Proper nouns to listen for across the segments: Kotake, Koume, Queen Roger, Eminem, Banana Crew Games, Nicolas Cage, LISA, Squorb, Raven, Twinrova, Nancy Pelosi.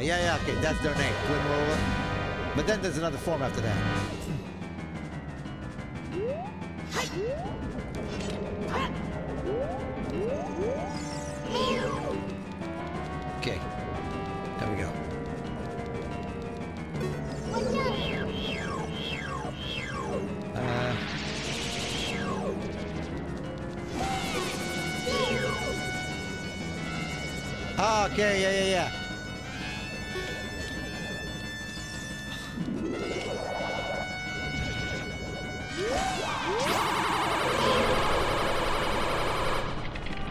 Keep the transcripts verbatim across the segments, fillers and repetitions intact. Yeah, yeah, okay, that's their name, Twinrova. But then there's another form after that. Okay, there we go. Uh, oh, okay, yeah, yeah, yeah.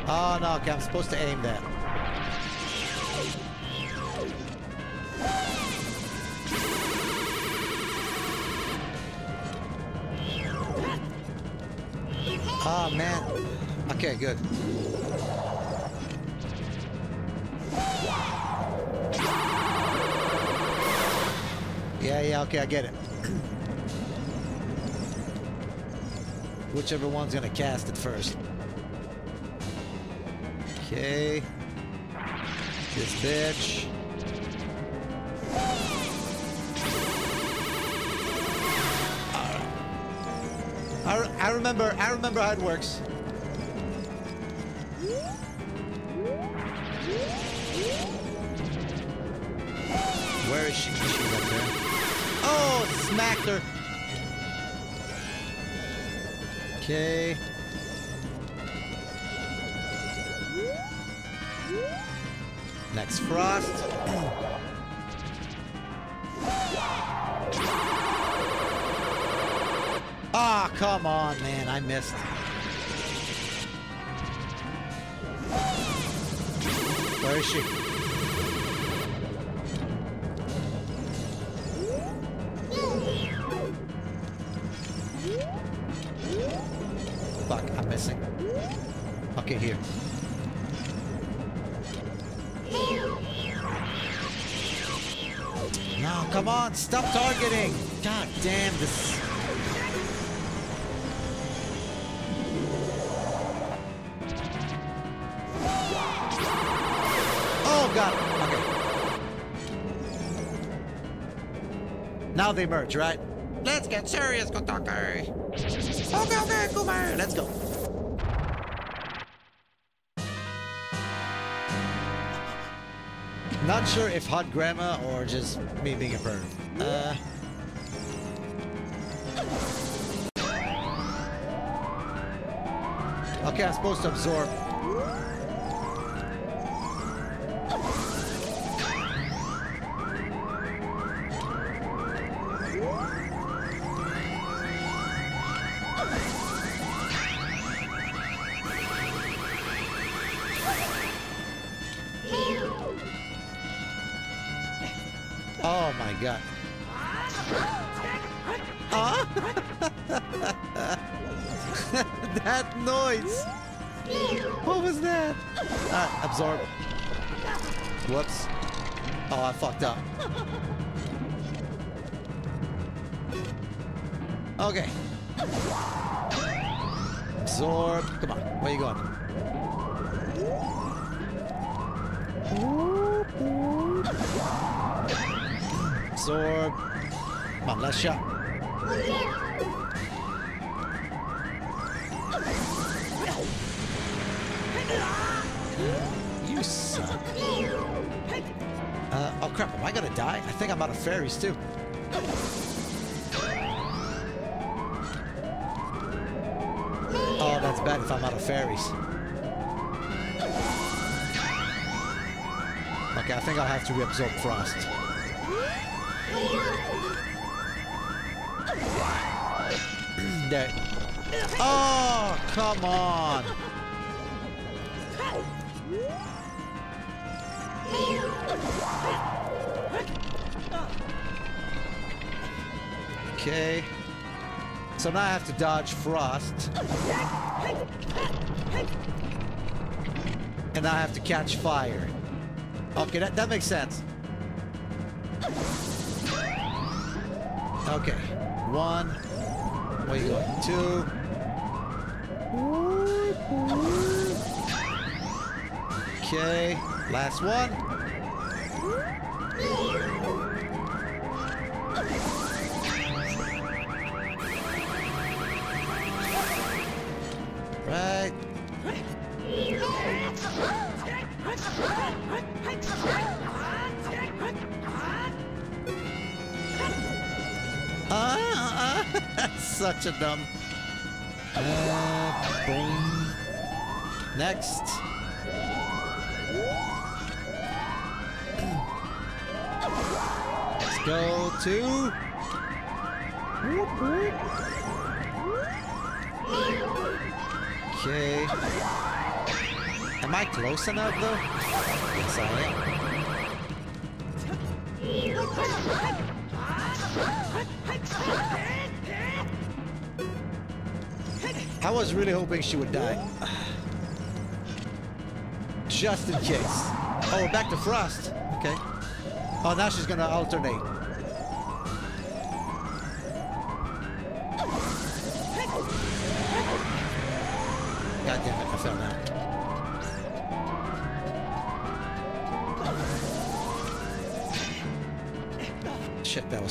Oh no, okay, I'm supposed to aim that. Oh man. Okay, good. Yeah, yeah, okay, I get it. Whichever one's gonna cast it first. Okay. This bitch. I, I remember, I remember how it works. Where is she? She's up there. Oh, smacked her. Okay. Next frost. Ah, oh, come on, man. I missed. Where is she? Fuck, I'm missing. Okay, here. No, come on, stop targeting! God damn this. Oh god, okay. Now they merge, right? Let's get serious, Kotake! Okay, okay, Koume! Let's go. Not sure if hot grandma or just me being a bird. Uh, okay, I'm supposed to absorb. Oh my god. Huh? That noise! What was that? Ah, absorb. Whoops. Oh, I fucked up. Okay. Absorb. Come on. Where are you going? Absorb. Come on, last shot. You suck. Uh, oh crap, am I gonna die? I think I'm out of fairies too. Oh, that's bad if I'm out of fairies. Okay, I think I'll have to reabsorb frost. There. Oh, come on. Okay. So now I have to dodge frost. And I have to catch fire. Okay, that, that makes sense. Okay, one. Where you going? Two. Okay, last one. such a dumb. Uh, boom. Next. Let's go to. Okay. Am I close enough though? Yes, I am. I was really hoping she would die. Just in case. Oh, we're back to Frost. Okay. Oh, now she's gonna alternate.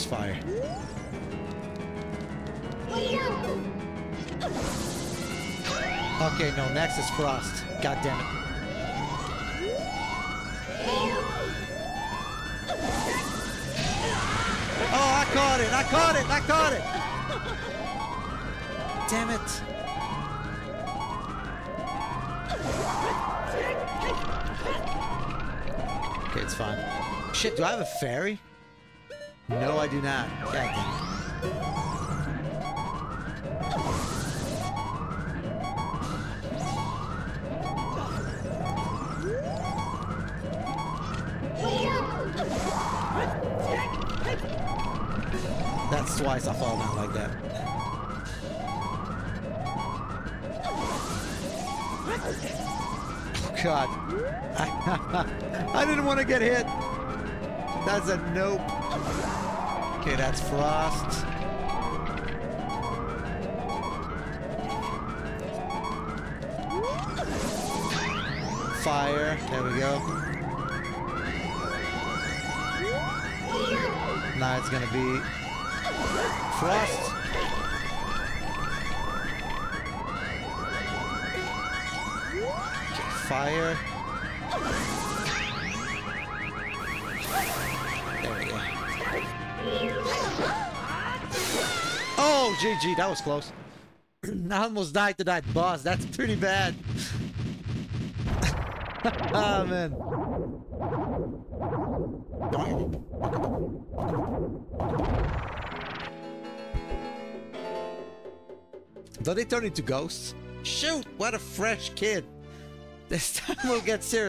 Fire. Okay, no, next is Frost. God damn it. Oh, I caught it, I caught it, I caught it! Damn it. Okay, it's fine. Shit, do I have a fairy? No, I do not. Dang it. That's twice I fall down like that. Oh, God. I didn't want to get hit. That's a nope. Okay, that's Frost. Fire. There we go. Now it's gonna be Frost. Okay, fire. There we go. Oh, G G, that was close. I almost died to that boss. That's pretty bad. Ah, oh, man. Do they turn into ghosts? Shoot, what a fresh kid. This time we'll get serious.